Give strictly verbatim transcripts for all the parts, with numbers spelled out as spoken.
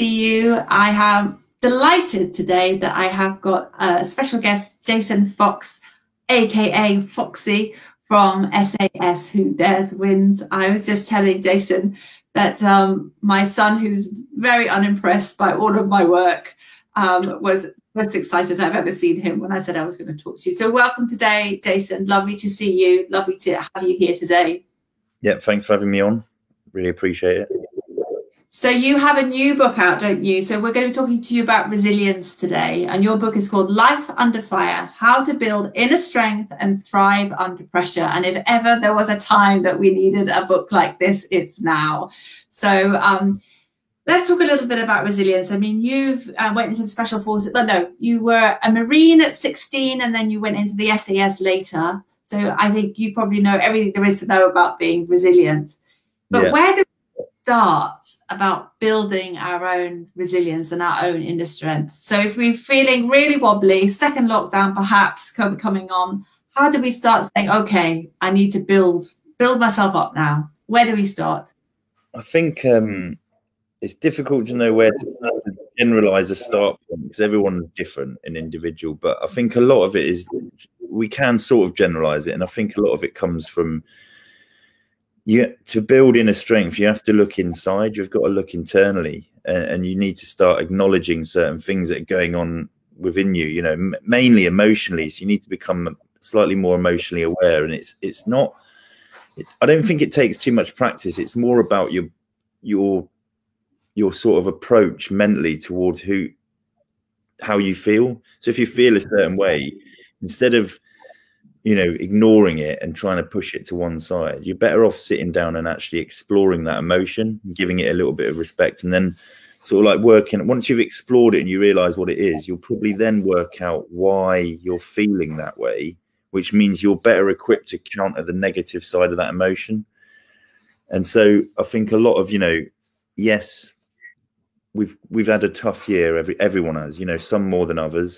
see you. I am delighted today that I have got a special guest, Jason Fox, aka Foxy, from S A S Who Dares Wins. I was just telling Jason that um, my son, who's very unimpressed by all of my work, um, was most excited I've ever seen him when I said I was going to talk to you. So welcome today, Jason. Lovely to see you. Lovely to have you here today. Yeah, thanks for having me on. Really appreciate it. So you have a new book out, don't you? So we're going to be talking to you about resilience today. And your book is called Life Under Fire: How to Build Inner Strength and Thrive Under Pressure. And if ever there was a time that we needed a book like this, it's now. So um, let's talk a little bit about resilience. I mean, you've uh, went into the Special Forces. Well, no, you were a Marine at sixteen and then you went into the S A S later. So I think you probably know everything there is to know about being resilient. But yeah. Where do start about building our own resilience and our own inner strength? So if we're feeling really wobbly, second lockdown perhaps come, coming on, how do we start saying, okay, I need to build build myself up now? Where do we start? I think um, it's difficult to know where to generalize a start point because everyone's different and individual, but I think a lot of it is we can sort of generalize it, and I think a lot of it comes from You, to build inner strength, you have to look inside. You've got to look internally, and, and you need to start acknowledging certain things that are going on within you, you know, m mainly emotionally. So you need to become slightly more emotionally aware. And it's it's not, it, I don't think it takes too much practice. It's more about your your your sort of approach mentally towards who, how you feel. So if you feel a certain way, instead of you know, ignoring it and trying to push it to one side, you're better off sitting down and actually exploring that emotion, giving it a little bit of respect, and then sort of like working. Once you've explored it and you realize what it is, you'll probably then work out why you're feeling that way, which means you're better equipped to counter the negative side of that emotion. And so I think a lot of, you know, yes, we've, we've had a tough year. Every, everyone has, you know, some more than others.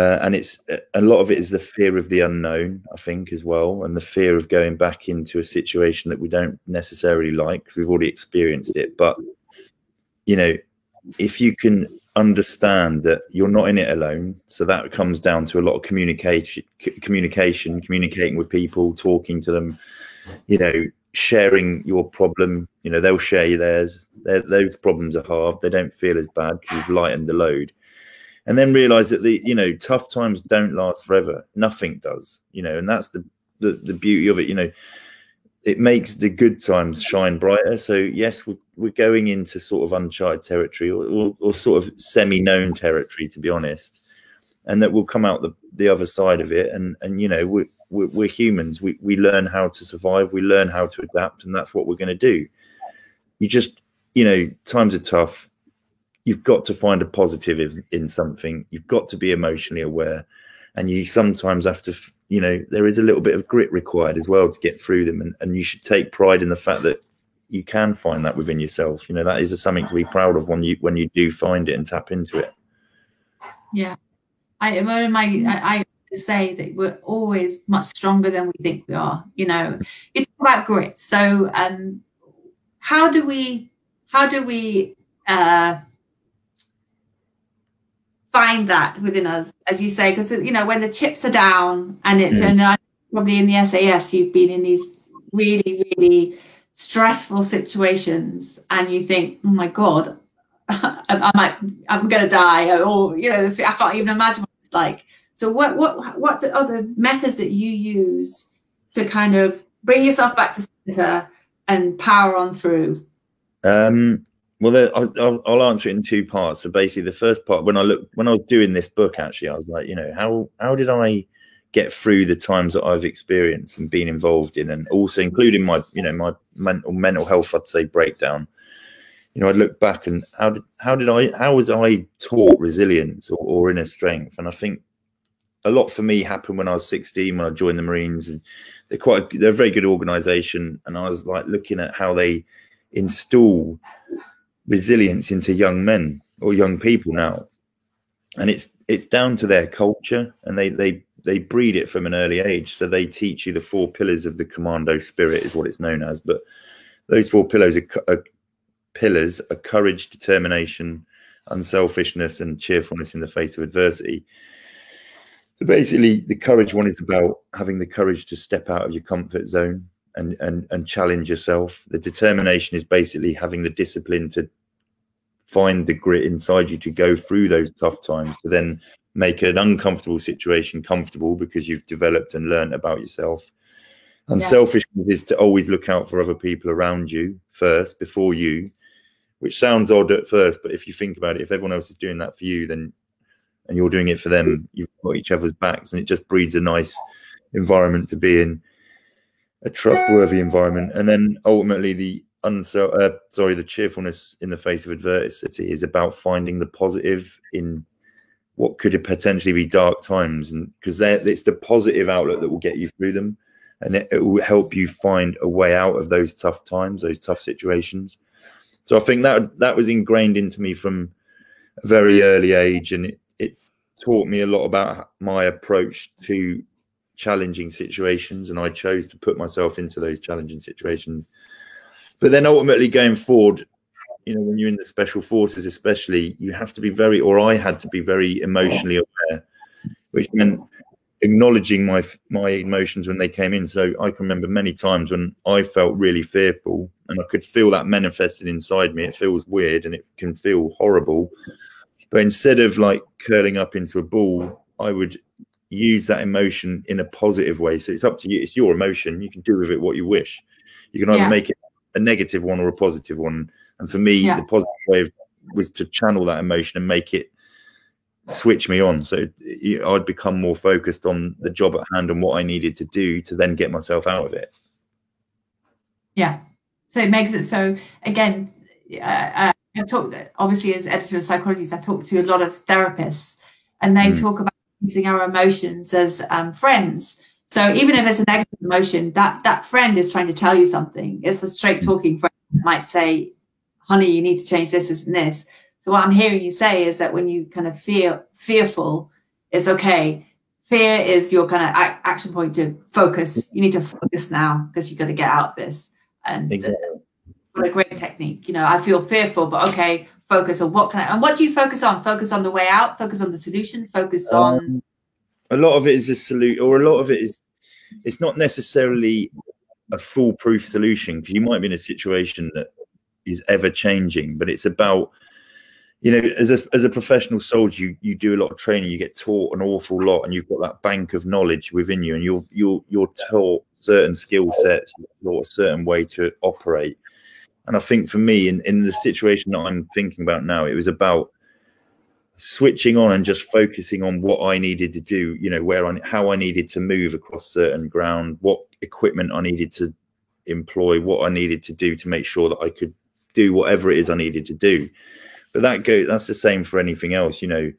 Uh, and it's a lot of it is the fear of the unknown, I think, as well, and the fear of going back into a situation that we don't necessarily like because we've already experienced it. But, you know, if you can understand that you're not in it alone, so that comes down to a lot of communication, communication, communicating with people, talking to them, you know, sharing your problem. You know, they'll share you theirs. They're, those problems are halved. They don't feel as bad because you've lightened the load. And then realize that the, you know, tough times don't last forever. Nothing does, you know, and that's the, the, the beauty of it. You know, it makes the good times shine brighter. So yes, we're, we're going into sort of uncharted territory or, or, or sort of semi-known territory, to be honest. And that we'll come out the, the other side of it. And, and you know, we're, we're, we're humans. We, we learn how to survive. We learn how to adapt. And that's what we're going to do. You just, you know, times are tough. You've got to find a positive in, in something. You've got to be emotionally aware, and you sometimes have to, you know, there is a little bit of grit required as well to get through them. And, and you should take pride in the fact that you can find that within yourself. You know, that is something to be proud of when you, when you do find it and tap into it. Yeah. I, well, my, I, I say that we're always much stronger than we think we are, you know, it's about grit. So, um, how do we, how do we, uh, find that within us, as you say, because, you know, when the chips are down and it's, mm. and I, probably in the S A S, you've been in these really, really stressful situations and you think, oh my God, I, I might, I'm going to die, or, you know, I can't even imagine what it's like. So what, what, what are the methods that you use to kind of bring yourself back to center and power on through? Um, Well, I'll, I'll answer it in two parts. So basically the first part, when I look, when I was doing this book, actually, I was like, you know, how, how did I get through the times that I've experienced and been involved in? And also including my, you know, my mental, mental health, I'd say breakdown, you know, I'd look back and how did, how did I, how was I taught resilience or, or inner strength? And I think a lot for me happened when I was sixteen, when I joined the Marines, and they're quite, they're a very good organization. And I was like looking at how they install resilience into young men or young people now, and it's it's down to their culture, and they they they breed it from an early age. So they teach you the four pillars of the commando spirit, is what it's known as. But those four pillars are, are pillars are courage, determination, unselfishness, and cheerfulness in the face of adversity. So basically, the courage one is about having the courage to step out of your comfort zone and and, and challenge yourself. The determination is basically having the discipline to find the grit inside you to go through those tough times, to then make an uncomfortable situation comfortable because you've developed and learned about yourself. And selfishness is to always look out for other people around you first, before you, which sounds odd at first, but if you think about it, if everyone else is doing that for you, then and you're doing it for them, you've got each other's backs, and it just breeds a nice environment to be in, a trustworthy environment. And then ultimately the unself, uh, sorry, the cheerfulness in the face of adversity is about finding the positive in what could potentially be dark times, and because it's the positive outlook that will get you through them. And it, it will help you find a way out of those tough times, those tough situations. So I think that that was ingrained into me from a very early age. And it, it taught me a lot about my approach to challenging situations. And I chose to put myself into those challenging situations. But then ultimately going forward, you know, when you're in the special forces, especially, you have to be very, or I had to be very emotionally aware, which meant acknowledging my my emotions when they came in. So I can remember many times when I felt really fearful, and I could feel that manifested inside me. It feels weird and it can feel horrible, but instead of like curling up into a ball, I would use that emotion in a positive way. So it's up to you, it's your emotion, you can do with it what you wish. You can either yeah. make it a negative one or a positive one, and for me yeah. the positive way of, was to channel that emotion and make it switch me on, so you know, I'd become more focused on the job at hand and what I needed to do to then get myself out of it. Yeah, so it makes it so, again, uh, I've talked, obviously as editor of Psychologies, I talk to a lot of therapists, and they mm. talk about using our emotions as um, friends. So even if it's a negative emotion, that that friend is trying to tell you something. It's a straight talking friend that might say, honey, you need to change this, this and this. So what I'm hearing you say is that when you kind of fear, fearful, it's okay. Fear is your kind of action point to focus. You need to focus now because you've got to get out of this. And exactly. uh, what a great technique. You know, I feel fearful, but okay, focus on what can I, and what do you focus on? Focus on the way out, focus on the solution, focus um, on. A lot of it is a salute, or a lot of it is, it's not necessarily a foolproof solution, because you might be in a situation that is ever changing, but it's about, you know, as a, as a professional soldier, you, you do a lot of training, you get taught an awful lot, and you've got that bank of knowledge within you, and you're, you're, you're taught certain skill sets, you're taught a certain way to operate. And I think for me, in, in the situation that I'm thinking about now, it was about switching on and just focusing on what I needed to do, you know, where I, how I needed to move across certain ground, what equipment I needed to employ, what I needed to do to make sure that I could do whatever it is I needed to do. But that go that's the same for anything else, you know,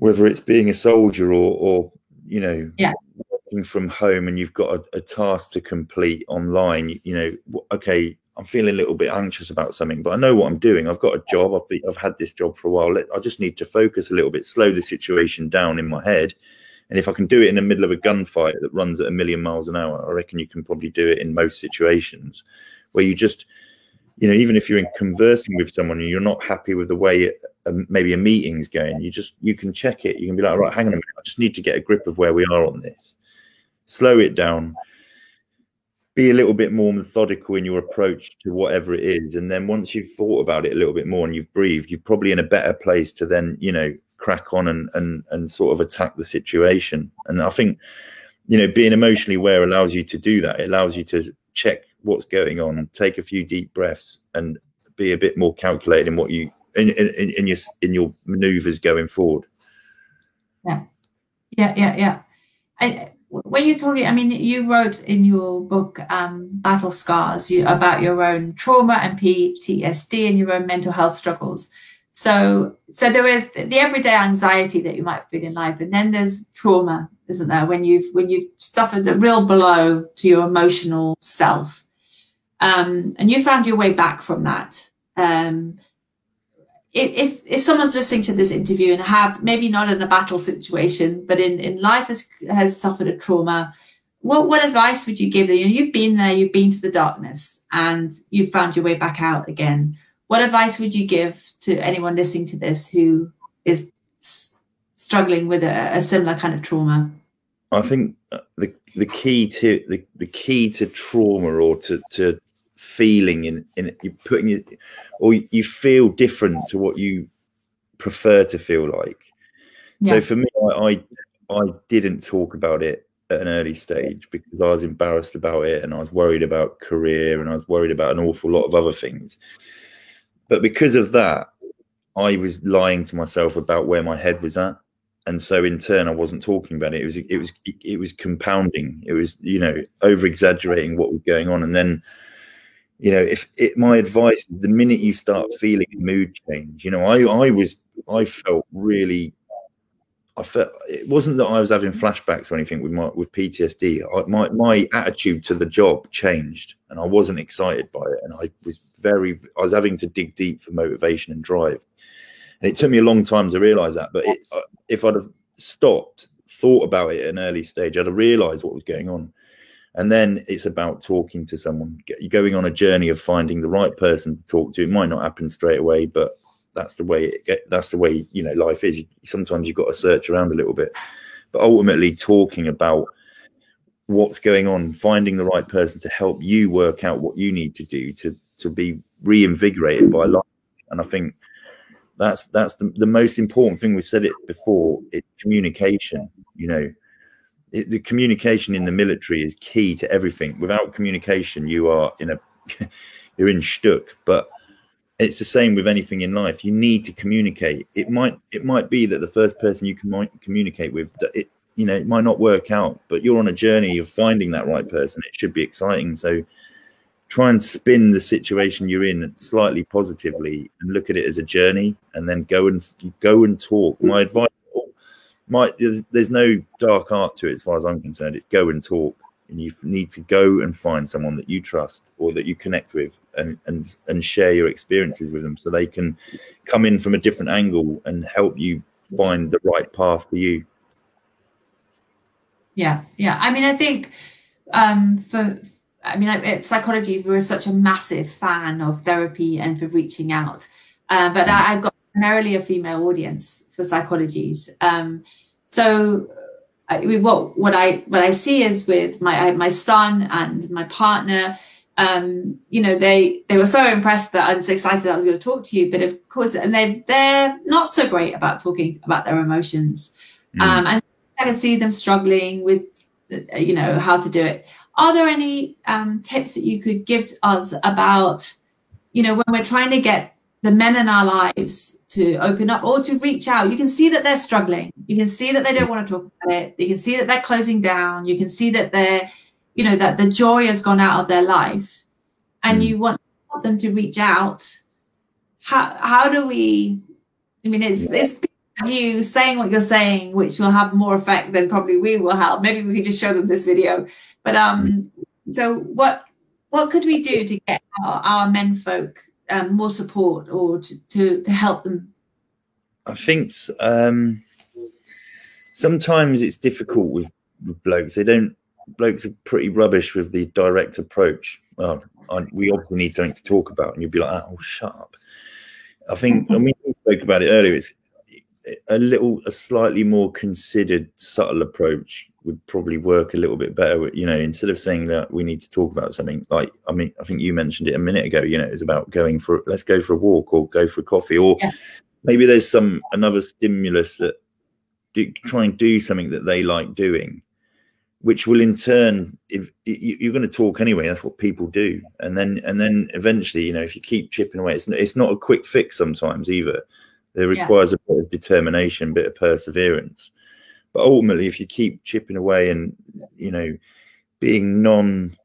whether it's being a soldier or, or you know, yeah. working from home and you've got a, a task to complete online. You, you know, okay, I'm feeling a little bit anxious about something, but I know what I'm doing. I've got a job. I've, be, I've had this job for a while. Let, I just need to focus a little bit, slow the situation down in my head. And if I can do it in the middle of a gunfight that runs at a million miles an hour, I reckon you can probably do it in most situations where you just... You know, even if you're in conversing with someone and you're not happy with the way uh, maybe a meeting's going, you just, you can check it. You can be like, right, hang on a minute. I just need to get a grip of where we are on this. Slow it down. Be a little bit more methodical in your approach to whatever it is. And then once you've thought about it a little bit more and you've breathed, you're probably in a better place to then, you know, crack on and, and, and sort of attack the situation. And I think, you know, being emotionally aware allows you to do that. It allows you to check what's going on and take a few deep breaths and be a bit more calculated in what you in, in, in your in your maneuvers going forward. Yeah, yeah, yeah, yeah. I, when you're talking, I mean, you wrote in your book um, Battle Scars you, about your own trauma and P T S D and your own mental health struggles. So, so there is the everyday anxiety that you might feel in life, and then there's trauma, isn't there? When you've when you've suffered a real blow to your emotional self. Um, and you found your way back from that. Um, if, if someone's listening to this interview and have maybe not in a battle situation, but in, in life has, has suffered a trauma, what, what advice would you give them? You know, you've been there, you've been to the darkness. and you've found your way back out again. What advice would you give to anyone listening to this who is struggling with a, a similar kind of trauma? I think the the key to the, the key to trauma, or to, to feeling in in you putting it, or you feel different to what you prefer to feel like. Yeah. So for me, I, I I didn't talk about it at an early stage because I was embarrassed about it, and I was worried about career, and I was worried about an awful lot of other things. But because of that, I was lying to myself about where my head was at. And so in turn, I wasn't talking about it. It was, it was, it was compounding. It was, you know, over exaggerating what was going on. And then, you know, if it, my advice, the minute you start feeling mood change, you know, I, I was, I felt really, I felt, it wasn't that I was having flashbacks or anything with my, with P T S D. I, my, my attitude to the job changed, and I wasn't excited by it. And I was very, I was having to dig deep for motivation and drive. And it took me a long time to realize that. But it, if I'd have stopped, thought about it at an early stage, I'd have realized what was going on. And then it's about talking to someone, going on a journey of finding the right person to talk to. It might not happen straight away, but that's the way it get, that's the way, you know, life is. Sometimes you've got to search around a little bit. But ultimately, talking about what's going on, finding the right person to help you work out what you need to do to, to be reinvigorated by life. And I think That's that's the, the most important thing. We said it before. It's communication. You know, it, the communication in the military is key to everything. Without communication, you are in a you're in shtuck. But it's the same with anything in life. You need to communicate. It might it might be that the first person you can communicate with, it you know it might not work out. But you're on a journey of finding that right person. It should be exciting. So try and spin the situation you're in slightly positively and look at it as a journey, and then go and go and talk. My advice, my, there's no dark art to it as far as I'm concerned. It's go and talk, and you need to go and find someone that you trust or that you connect with, and, and, and share your experiences with them so they can come in from a different angle and help you find the right path for you. Yeah. Yeah. I mean, I think um, for, I mean, at Psychologies, we were such a massive fan of therapy and for reaching out. Uh, but I, I've got primarily a female audience for Psychologies. Um, so I, what what I what I see is with my my son and my partner, um, you know, they they were so impressed that I was excited that I was going to talk to you. But of course, and they they're not so great about talking about their emotions, mm. um, and I can see them struggling with, you know, how to do it. Are there any um, tips that you could give to us about, you know, when we're trying to get the men in our lives to open up or to reach out? You can see that they're struggling. You can see that they don't want to talk about it. You can see that they're closing down. You can see that they're, you know, that the joy has gone out of their life, and you want them to reach out. How, how do we, I mean, it's, it's you saying what you're saying, which will have more effect than probably we will have. Maybe we could just show them this video. But um, so what what could we do to get our, our men folk um, more support, or to, to, to help them? I think um, sometimes it's difficult with, with blokes. They don't, blokes are pretty rubbish with the direct approach. Well, I, we obviously need something to talk about, and you'd be like, oh, shut up. I think, and we spoke about it earlier, it's a little, a slightly more considered, subtle approach would probably work a little bit better. You know, instead of saying that we need to talk about something, like, I mean, I think you mentioned it a minute ago, you know, it's about going for, let's go for a walk or go for a coffee, or yeah. maybe there's some, another stimulus that do, try and do something that they like doing, which will in turn, if you're going to talk anyway, that's what people do. And then, and then eventually, you know, if you keep chipping away, it's, it's not a quick fix sometimes either. It requires yeah. a bit of determination, a bit of perseverance. But ultimately, if you keep chipping away and, you know, being non,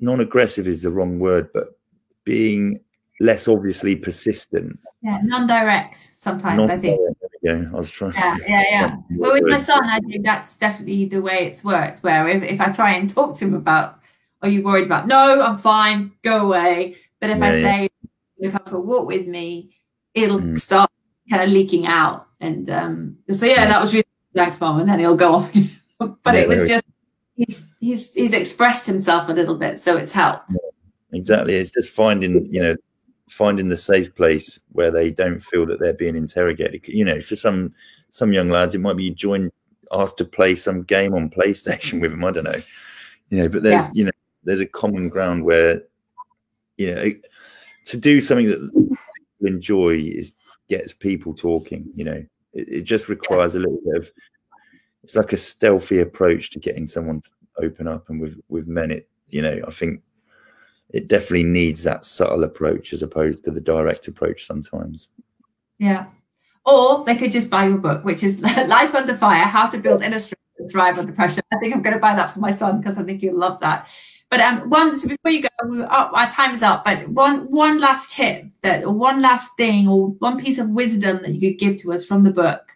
non-aggressive is the wrong word, but being less obviously persistent. Yeah, non-direct sometimes, non I think. Yeah, I was trying. Yeah, to yeah, yeah. Well, with my son, I think that's definitely the way it's worked, where if, if I try and talk to him about, are you worried about, no, I'm fine, go away. But if yeah, I say, yeah. come for a walk with me, it'll mm. start kind of leaking out. And um so yeah, that was really, thanks mom, and then he'll go off. But yeah, it was just he's he's he's expressed himself a little bit, so it's helped. Yeah, exactly. It's just finding, you know, finding the safe place where they don't feel that they're being interrogated. You know, for some some young lads, it might be you join asked to play some game on PlayStation with them. I don't know, you know. But there's yeah. you know there's a common ground where, you know, to do something that you enjoy is gets people talking. You know, it, it just requires a little bit of. It's like a stealthy approach to getting someone to open up, and with with men, it you know I think it definitely needs that subtle approach as opposed to the direct approach sometimes. Yeah, or they could just buy your book, which is Life Under Fire: How to Build Inner Strength and Thrive Under Pressure. I think I'm going to buy that for my son because I think he'll love that. But um, one so before you go, we, our, our time is up. But one one last tip that, or one last thing, or one piece of wisdom that you could give to us from the book.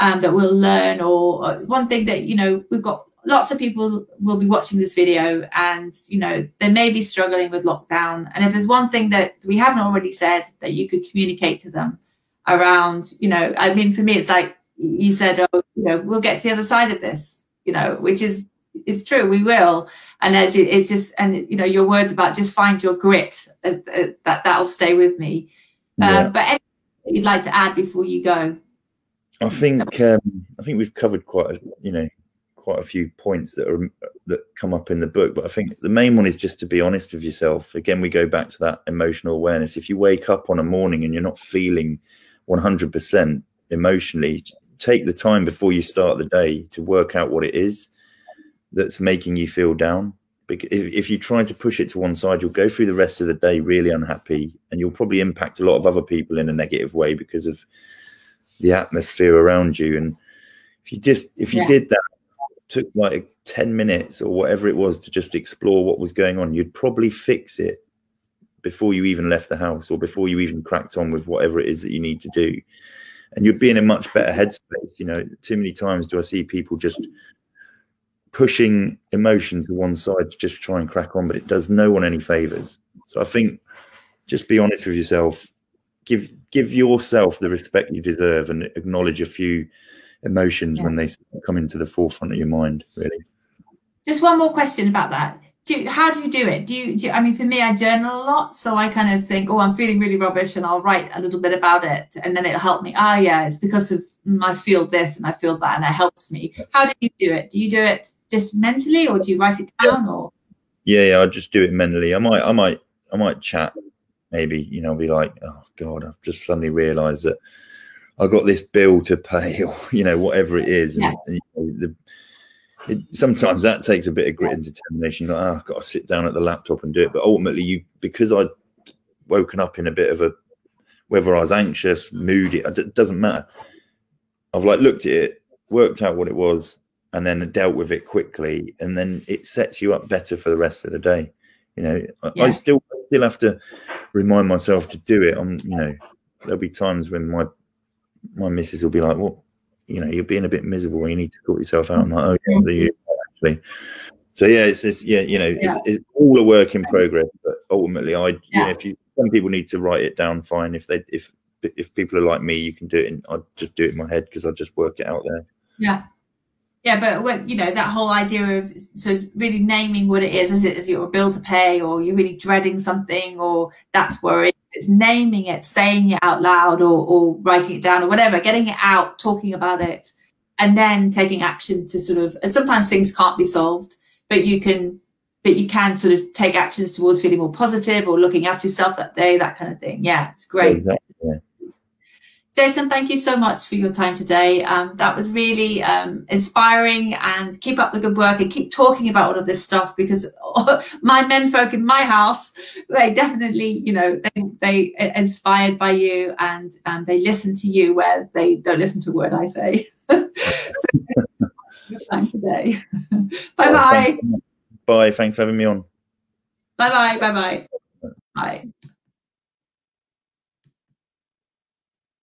Um, that we'll learn, or, or one thing that, you know, we've got lots of people will be watching this video and, you know, they may be struggling with lockdown. And if there's one thing that we haven't already said that you could communicate to them around, you know, I mean, for me, it's like you said, oh, you know, we'll get to the other side of this, you know, which is, it's true, we will. And as you, it's just, and, you know, your words about just find your grit, uh, uh, that that'll stay with me. Uh, yeah. But anything that you'd like to add before you go? I think um, I think we've covered quite a, you know quite a few points that are that come up in the book, but I think the main one is just to be honest with yourself. Again, we go back to that emotional awareness. If you wake up on a morning and you're not feeling one hundred percent emotionally, take the time before you start the day to work out what it is that's making you feel down. Because if, if you try to push it to one side, you'll go through the rest of the day really unhappy, and you'll probably impact a lot of other people in a negative way because of the atmosphere around you. And if you just if you yeah. did that, took like ten minutes or whatever it was to just explore what was going on, you'd probably fix it before you even left the house or before you even cracked on with whatever it is that you need to do, and you'd be in a much better headspace. You know, too many times do I see people just pushing emotion to one side to just try and crack on, but it does no one any favors. So I think just be honest with yourself, give give yourself the respect you deserve, and acknowledge a few emotions yeah. when they come into the forefront of your mind, really. Just one more question about that. Do you, how do you do it? Do you, do you, I mean, for me, I journal a lot. So I kind of think, oh, I'm feeling really rubbish, and I'll write a little bit about it, and then it'll help me. Ah, oh, yeah, it's because of mm, I feel this and I feel that, and that helps me. How do you do it? Do you do it just mentally, or do you write it down? Yeah. Or Yeah, yeah, I just do it mentally. I might, I might, I might chat. Maybe, you know, be like, oh God, I've just suddenly realised that I got this bill to pay, or you know, whatever it is. Yeah. And, and, you know, the, it, sometimes that takes a bit of grit and determination. Like, oh, I've got to sit down at the laptop and do it. But ultimately, you because I'd woken up in a bit of a, whether I was anxious, moody, it doesn't matter. I've like looked at it, worked out what it was, and then dealt with it quickly, and then it sets you up better for the rest of the day. You know, yeah. I, I still still have to remind myself to do it. I'm, you know, there'll be times when my my missus will be like, "Well, you know, you're being a bit miserable. You need to sort yourself out." I'm like, "Oh, yeah, do you actually?" So yeah, it's just, yeah, you know, yeah. It's, it's all a work in progress. But ultimately, I, yeah. you know, if you some people need to write it down, fine. If they, if if people are like me, you can do it. And I just do it in my head because I just work it out there. Yeah. Yeah, but when, you know, that whole idea of sort of really naming what it is, as it is your bill to pay, or you're really dreading something, or that's worry. It's naming it, saying it out loud, or, or writing it down, or whatever, getting it out, talking about it, and then taking action to sort of. And sometimes things can't be solved, but you can, but you can sort of take actions towards feeling more positive, or looking after yourself that day, that kind of thing. Yeah, it's great. Exactly, yeah. Jason, thank you so much for your time today. Um, that was really um, inspiring, and keep up the good work and keep talking about all of this stuff, because my menfolk in my house, they definitely, you know, they, they are inspired by you, and um, they listen to you where they don't listen to a word I say. So thank you so much for your time today. Bye-bye. Bye. Thanks for having me on. Bye-bye. Bye-bye. Bye.